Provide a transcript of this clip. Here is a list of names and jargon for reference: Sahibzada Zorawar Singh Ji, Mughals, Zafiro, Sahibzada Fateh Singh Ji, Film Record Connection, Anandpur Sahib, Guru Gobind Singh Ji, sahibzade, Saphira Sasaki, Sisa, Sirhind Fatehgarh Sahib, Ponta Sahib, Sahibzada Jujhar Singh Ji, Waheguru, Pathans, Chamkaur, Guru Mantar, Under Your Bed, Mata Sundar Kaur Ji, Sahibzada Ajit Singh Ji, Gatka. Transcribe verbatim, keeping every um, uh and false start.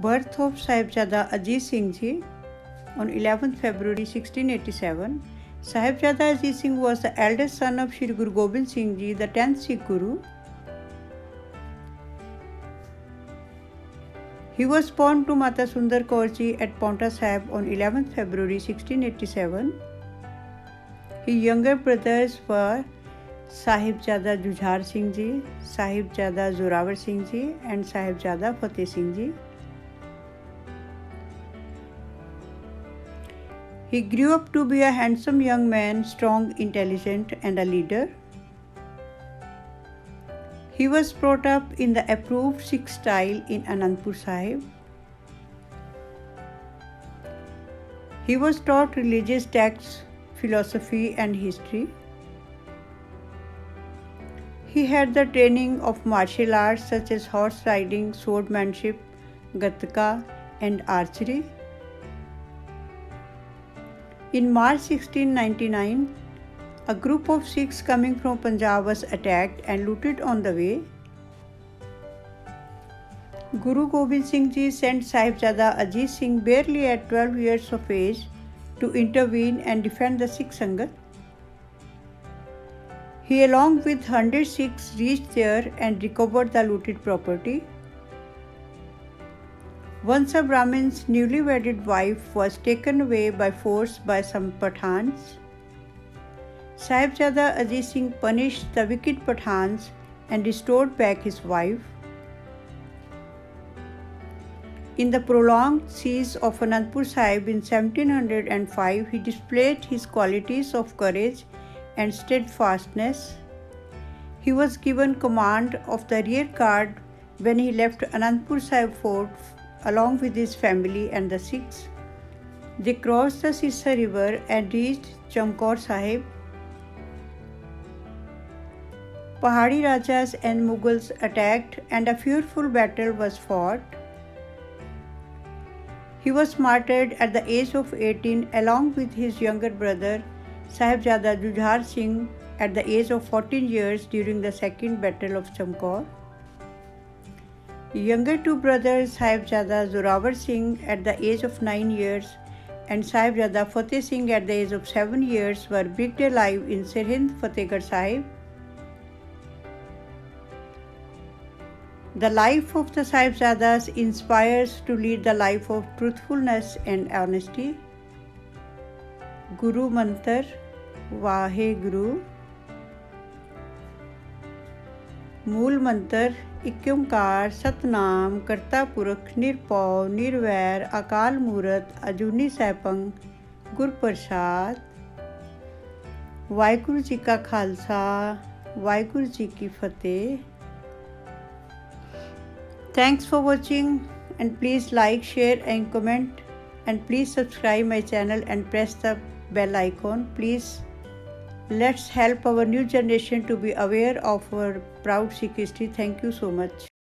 Birth of Sahibzada Ajit Singh Ji on eleventh February sixteen eighty-seven. Sahibzada Ajit Singh was the eldest son of Shri Guru Gobind Singh Ji, the tenth Sikh Guru. He was born to Mata Sundar Kaur Ji at Ponta Sahib on eleventh February sixteen eighty-seven. His younger brothers were Sahibzada Jujhar Singh Ji, Sahibzada Zorawar Singh Ji and Sahibzada Fateh Singh Ji. He grew up to be a handsome young man, strong, intelligent and a leader. He was brought up in the approved Sikh style in Anandpur Sahib. He was taught religious texts, philosophy and history. He had the training of martial arts such as horse riding, swordmanship, Gatka and archery. In March sixteen ninety-nine, a group of Sikhs coming from Punjab was attacked and looted on the way. Guru Gobind Singh Ji sent Sahibzada Ajit Singh barely at twelve years of age to intervene and defend the Sikh Sangat. He along with one hundred Sikhs reached there and recovered the looted property. Once a Brahmin's newly wedded wife was taken away by force by some Pathans. Sahibzada Ajit Singh punished the wicked Pathans and restored back his wife. In the prolonged siege of Anandpur Sahib in seventeen oh five, he displayed his qualities of courage and steadfastness. He was given command of the rear guard when he left Anandpur Sahib fort along with his family and the Sikhs. They crossed the Sisa river and reached Chamkaur Sahib. Pahadi Rajas and Mughals attacked and a fearful battle was fought. He was martyred at the age of eighteen along with his younger brother Sahibzada Jujhar Singh at the age of fourteen years during the Second Battle of Chamkaur. Younger two brothers Sahibzada Zorawar Singh at the age of nine years and Sahibzada Fateh Singh at the age of seven years were bricked alive in Sirhind Fatehgarh Sahib. The life of the Sahibzadas inspires to lead the life of truthfulness and honesty. Guru Mantar, Waheguru. मूल मंत्र इक ओंकार सतनाम करता पुरख निरपौ निर्वैर अकाल मूरत अजूनी सैपंग गुर प्रसाद। वाहेगुरु जी का खालसा, वाहेगुरु जी की फतेह। Thanks for watching and please like, share and comment and please subscribe my channel and press the bell icon. Please let's help our new generation to be aware of our proud Sikh history. Thank you so much.